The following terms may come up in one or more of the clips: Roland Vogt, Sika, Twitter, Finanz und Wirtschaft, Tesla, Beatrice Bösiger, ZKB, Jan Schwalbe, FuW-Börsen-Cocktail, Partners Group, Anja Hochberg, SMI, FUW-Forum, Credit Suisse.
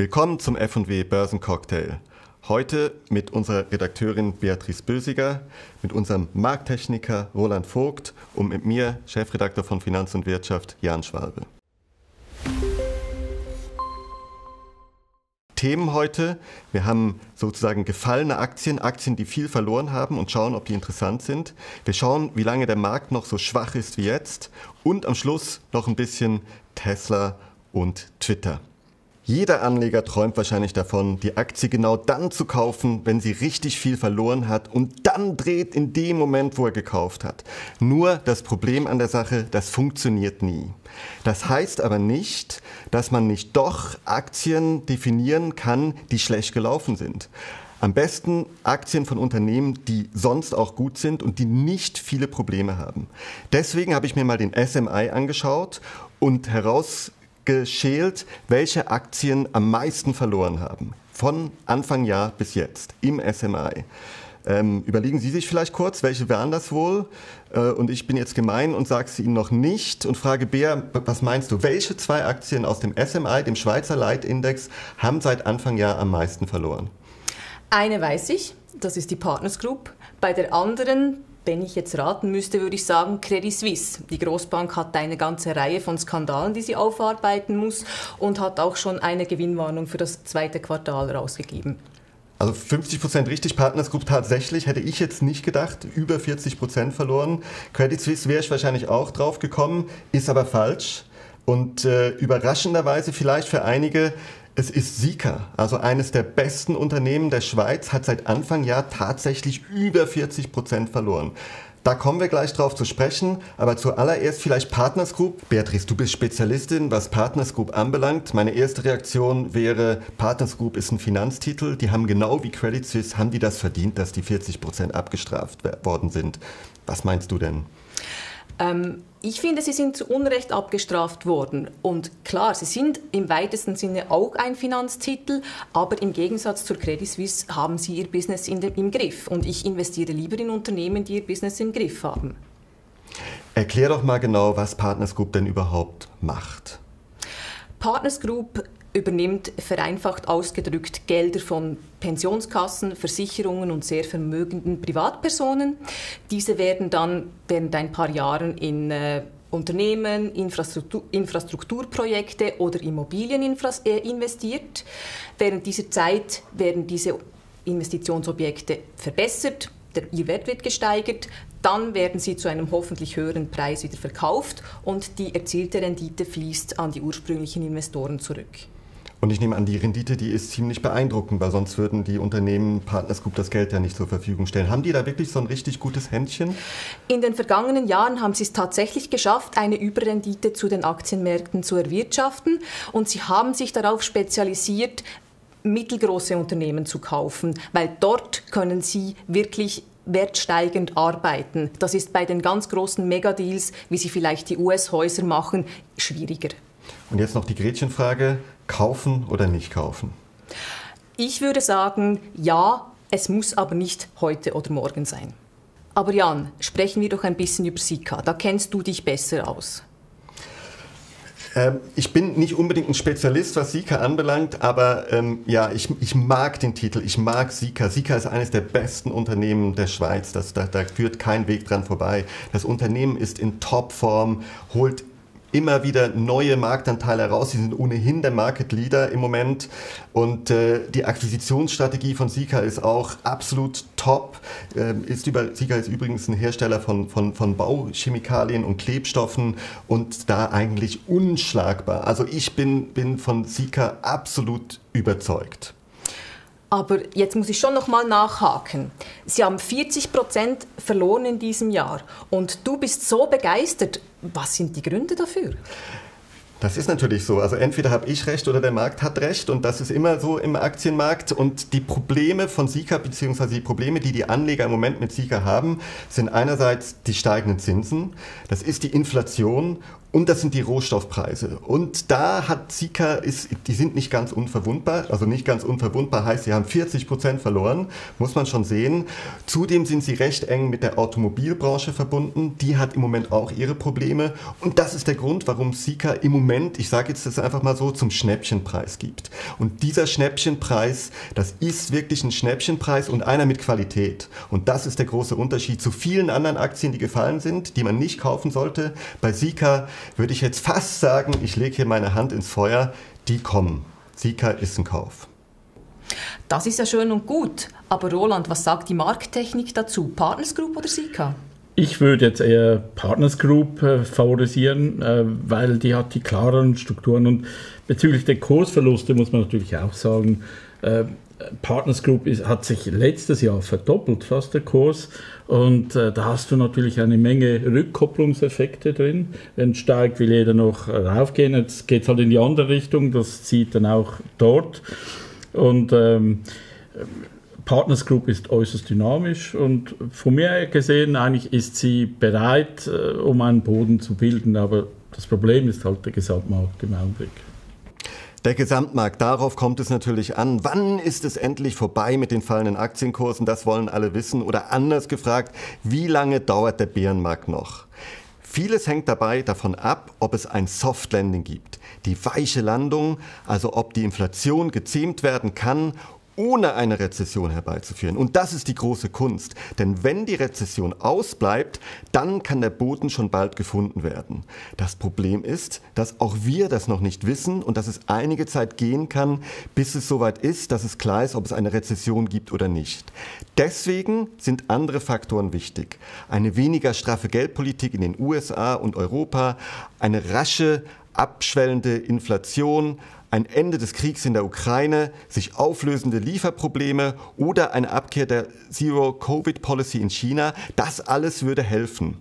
Willkommen zum F&W Börsencocktail. Heute mit unserer Redakteurin Beatrice Bösiger, mit unserem Markttechniker Roland Vogt und mit mir, Chefredakteur von Finanz und Wirtschaft, Jan Schwalbe. Themen heute. Wir haben sozusagen gefallene Aktien, Aktien, die viel verloren haben und schauen, ob die interessant sind. Wir schauen, wie lange der Markt noch so schwach ist wie jetzt und am Schluss noch ein bisschen Tesla und Twitter. Jeder Anleger träumt wahrscheinlich davon, die Aktie genau dann zu kaufen, wenn sie richtig viel verloren hat und dann dreht in dem Moment, wo er gekauft hat. Nur das Problem an der Sache, das funktioniert nie. Das heißt aber nicht, dass man nicht doch Aktien definieren kann, die schlecht gelaufen sind. Am besten Aktien von Unternehmen, die sonst auch gut sind und die nicht viele Probleme haben. Deswegen habe ich mir mal den SMI angeschaut und herausgeschält, welche Aktien am meisten verloren haben. Von Anfang Jahr bis jetzt im SMI. Überlegen Sie sich vielleicht kurz, welche wären das wohl? Und ich bin jetzt gemein und sage es Ihnen noch nicht und frage Bea, was meinst du? Welche zwei Aktien aus dem SMI, dem Schweizer Leitindex, haben seit Anfang Jahr am meisten verloren? Eine weiß ich, das ist die Partners Group. Bei der anderen, wenn ich jetzt raten müsste, würde ich sagen Credit Suisse. Die Großbank hat eine ganze Reihe von Skandalen, die sie aufarbeiten muss und hat auch schon eine Gewinnwarnung für das zweite Quartal rausgegeben. Also 50% richtig, Partners Group tatsächlich, hätte ich jetzt nicht gedacht, über 40% verloren. Credit Suisse wäre ich wahrscheinlich auch drauf gekommen, ist aber falsch. Und überraschenderweise vielleicht für einige, es ist Sika, also eines der besten Unternehmen der Schweiz, hat seit Anfang Jahr tatsächlich über 40% verloren. Da kommen wir gleich drauf zu sprechen, aber zuallererst vielleicht Partners Group. Beatrice, du bist Spezialistin, was Partners Group anbelangt. Meine erste Reaktion wäre, Partners Group ist ein Finanztitel. Die haben genau wie Credit Suisse, haben die das verdient, dass die 40% abgestraft worden sind. Was meinst du denn? Ich finde, sie sind zu Unrecht abgestraft worden. Und klar, sie sind im weitesten Sinne auch ein Finanztitel, aber im Gegensatz zur Credit Suisse haben sie ihr Business im Griff. Und ich investiere lieber in Unternehmen, die ihr Business im Griff haben. Erklär doch mal genau, was Partners Group denn überhaupt macht. Partners Group übernimmt vereinfacht ausgedrückt Gelder von Pensionskassen, Versicherungen und sehr vermögenden Privatpersonen. Diese werden dann während ein paar Jahren in Unternehmen, Infrastrukturprojekte oder Immobilien investiert. Während dieser Zeit werden diese Investitionsobjekte verbessert, ihr Wert wird gesteigert, dann werden sie zu einem hoffentlich höheren Preis wieder verkauft und die erzielte Rendite fließt an die ursprünglichen Investoren zurück. Und ich nehme an, die Rendite, die ist ziemlich beeindruckend, weil sonst würden die Unternehmen Partners Group das Geld ja nicht zur Verfügung stellen. Haben die da wirklich so ein richtig gutes Händchen? In den vergangenen Jahren haben sie es tatsächlich geschafft, eine Überrendite zu den Aktienmärkten zu erwirtschaften und sie haben sich darauf spezialisiert, mittelgroße Unternehmen zu kaufen, weil dort können sie wirklich wertsteigend arbeiten. Das ist bei den ganz großen Megadeals, wie sie vielleicht die US-Häuser machen, schwieriger. Und jetzt noch die Gretchenfrage, kaufen oder nicht kaufen? Ich würde sagen, ja, es muss aber nicht heute oder morgen sein. Aber Jan, sprechen wir doch ein bisschen über Sika, da kennst du dich besser aus. Ich bin nicht unbedingt ein Spezialist, was Sika anbelangt, aber ja, ich mag den Titel, ich mag Sika. Sika ist eines der besten Unternehmen der Schweiz, da führt kein Weg dran vorbei. Das Unternehmen ist in Topform, holt immer wieder neue Marktanteile heraus, sie sind ohnehin der Market Leader im Moment und die Akquisitionsstrategie von Sika ist auch absolut top. Sika ist übrigens ein Hersteller von Bauchemikalien und Klebstoffen und da eigentlich unschlagbar. Also ich bin von Sika absolut überzeugt. Aber jetzt muss ich schon noch mal nachhaken. Sie haben 40% verloren in diesem Jahr und du bist so begeistert. Was sind die Gründe dafür? Das ist natürlich so. Also entweder habe ich recht oder der Markt hat recht und das ist immer so im Aktienmarkt. Und die Probleme von Sika bzw. die Probleme, die die Anleger im Moment mit Sika haben, sind einerseits die steigenden Zinsen, das ist die Inflation Und das sind die Rohstoffpreise. Und da hat Sika, die sind nicht ganz unverwundbar. Also nicht ganz unverwundbar heißt, sie haben 40% verloren, muss man schon sehen. Zudem sind sie recht eng mit der Automobilbranche verbunden. Die hat im Moment auch ihre Probleme. Und das ist der Grund, warum Sika im Moment, ich sage jetzt das einfach mal so, zum Schnäppchenpreis gibt. Und dieser Schnäppchenpreis, das ist wirklich ein Schnäppchenpreis und einer mit Qualität. Und das ist der große Unterschied zu vielen anderen Aktien, die gefallen sind, die man nicht kaufen sollte. Bei Sika würde ich jetzt fast sagen, ich lege hier meine Hand ins Feuer, die kommen. Sika ist ein Kauf. Das ist ja schön und gut, aber Roland, was sagt die Markttechnik dazu? Partners Group oder Sika? Ich würde jetzt eher Partners Group favorisieren, weil die hat die klareren Strukturen. Und bezüglich der Kursverluste muss man natürlich auch sagen, Partners Group hat sich letztes Jahr verdoppelt, fast der Kurs. Und da hast du natürlich eine Menge Rückkopplungseffekte drin. Wenn es steigt, will jeder noch raufgehen. Jetzt geht es halt in die andere Richtung. Das zieht dann auch dort. Und Partners Group ist äußerst dynamisch. Und von mir gesehen, eigentlich ist sie bereit, um einen Boden zu bilden. Aber das Problem ist halt der Gesamtmarkt im Augenblick. Der Gesamtmarkt, darauf kommt es natürlich an. Wann ist es endlich vorbei mit den fallenden Aktienkursen? Das wollen alle wissen. Oder anders gefragt, wie lange dauert der Bärenmarkt noch? Vieles hängt dabei davon ab, ob es ein Soft Landing gibt. Die weiche Landung, also ob die Inflation gezähmt werden kann, ohne eine Rezession herbeizuführen. Und das ist die große Kunst. Denn wenn die Rezession ausbleibt, dann kann der Boden schon bald gefunden werden. Das Problem ist, dass auch wir das noch nicht wissen und dass es einige Zeit gehen kann, bis es soweit ist, dass es klar ist, ob es eine Rezession gibt oder nicht. Deswegen sind andere Faktoren wichtig. Eine weniger straffe Geldpolitik in den USA und Europa, eine rasche, abschwellende Inflation, ein Ende des Kriegs in der Ukraine, sich auflösende Lieferprobleme oder eine Abkehr der Zero-Covid-Policy in China, das alles würde helfen.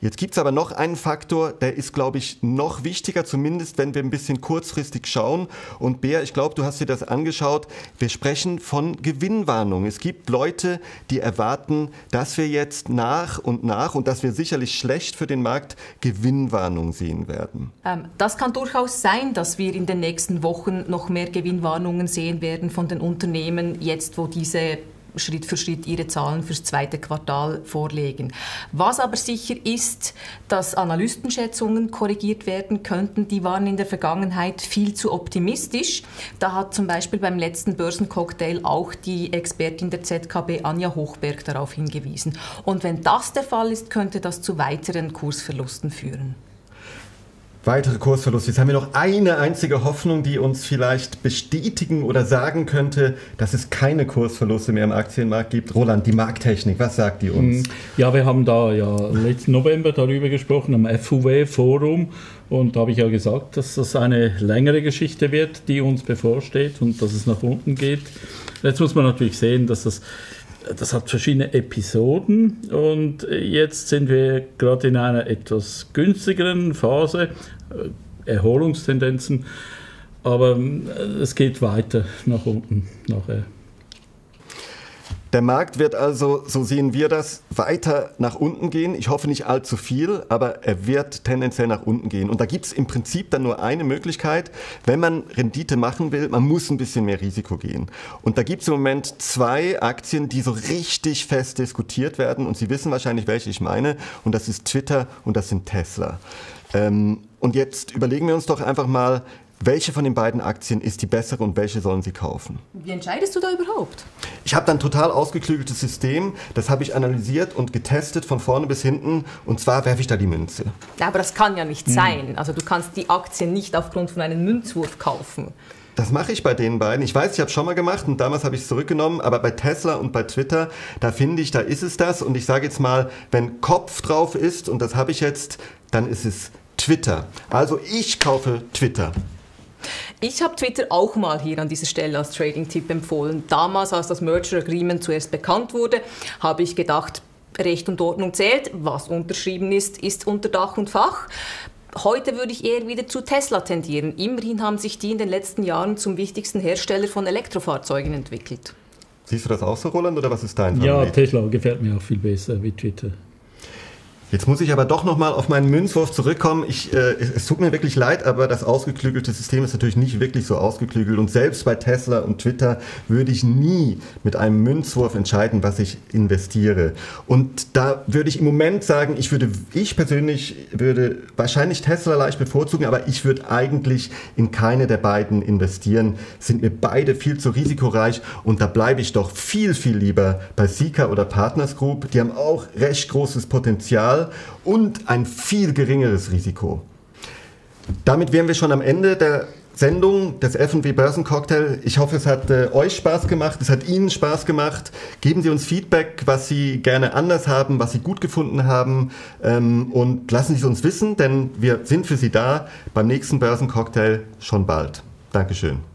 Jetzt gibt es aber noch einen Faktor, der ist, glaube ich, noch wichtiger, zumindest wenn wir ein bisschen kurzfristig schauen. Und Bea, ich glaube, du hast dir das angeschaut. Wir sprechen von Gewinnwarnung. Es gibt Leute, die erwarten, dass wir jetzt nach und dass wir sicherlich schlecht für den Markt Gewinnwarnung sehen werden. Das kann durchaus sein, dass wir in den nächsten Wochen noch mehr Gewinnwarnungen sehen werden von den Unternehmen, jetzt wo diese Schritt für Schritt ihre Zahlen fürs zweite Quartal vorlegen. Was aber sicher ist, dass Analystenschätzungen korrigiert werden könnten, die waren in der Vergangenheit viel zu optimistisch. Da hat zum Beispiel beim letzten Börsencocktail auch die Expertin der ZKB Anja Hochberg darauf hingewiesen. Und wenn das der Fall ist, könnte das zu weiteren Kursverlusten führen. Weitere Kursverluste. Jetzt haben wir noch eine einzige Hoffnung, die uns vielleicht bestätigen oder sagen könnte, dass es keine Kursverluste mehr im Aktienmarkt gibt. Roland, die Markttechnik, was sagt die uns? Ja, wir haben da ja letzten November darüber gesprochen, am FUW-Forum. Und da habe ich ja gesagt, dass das eine längere Geschichte wird, die uns bevorsteht und dass es nach unten geht. Jetzt muss man natürlich sehen, dass das hat verschiedene Episoden und jetzt sind wir gerade in einer etwas günstigeren Phase, Erholungstendenzen, aber es geht weiter nach unten nachher. Der Markt wird also, so sehen wir das, weiter nach unten gehen. Ich hoffe nicht allzu viel, aber er wird tendenziell nach unten gehen. Und da gibt es im Prinzip dann nur eine Möglichkeit, wenn man Rendite machen will, man muss ein bisschen mehr Risiko gehen. Und da gibt es im Moment zwei Aktien, die so richtig fest diskutiert werden. Und Sie wissen wahrscheinlich, welche ich meine. Und das ist Twitter und das sind Tesla. Und jetzt überlegen wir uns doch einfach mal, welche von den beiden Aktien ist die bessere und welche sollen Sie kaufen? Wie entscheidest du da überhaupt? Ich habe ein total ausgeklügeltes System, das habe ich analysiert und getestet von vorne bis hinten und zwar werfe ich da die Münze. Ja, aber das kann ja nicht sein. Also du kannst die Aktien nicht aufgrund von einem Münzwurf kaufen. Das mache ich bei den beiden. Ich weiß, ich habe es schon mal gemacht und damals habe ich es zurückgenommen, aber bei Tesla und bei Twitter, da finde ich, da ist es das und ich sage jetzt mal, wenn Kopf drauf ist und das habe ich jetzt, dann ist es Twitter. Also ich kaufe Twitter. Ich habe Twitter auch mal hier an dieser Stelle als Trading-Tipp empfohlen. Damals, als das Merger Agreement zuerst bekannt wurde, habe ich gedacht, Recht und Ordnung zählt. Was unterschrieben ist, ist unter Dach und Fach. Heute würde ich eher wieder zu Tesla tendieren. Immerhin haben sich die in den letzten Jahren zum wichtigsten Hersteller von Elektrofahrzeugen entwickelt. Siehst du das auch so, Roland, oder was ist dein Favorit? Ja, Tesla gefällt mir auch viel besser wie Twitter. Jetzt muss ich aber doch nochmal auf meinen Münzwurf zurückkommen. Es tut mir wirklich leid, aber das ausgeklügelte System ist natürlich nicht wirklich so ausgeklügelt. Und selbst bei Tesla und Twitter würde ich nie mit einem Münzwurf entscheiden, was ich investiere. Und da würde ich im Moment sagen, ich persönlich würde wahrscheinlich Tesla leicht bevorzugen, aber ich würde eigentlich in keine der beiden investieren. Sind mir beide viel zu risikoreich und da bleibe ich doch viel, viel lieber bei Sika oder Partners Group. Die haben auch recht großes Potenzial und ein viel geringeres Risiko. Damit wären wir schon am Ende der Sendung des FW Börsencocktail. Ich hoffe, es hat euch Spaß gemacht, es hat Ihnen Spaß gemacht. Geben Sie uns Feedback, was Sie gerne anders haben, was Sie gut gefunden haben und lassen Sie es uns wissen, denn wir sind für Sie da beim nächsten Börsencocktail schon bald. Dankeschön.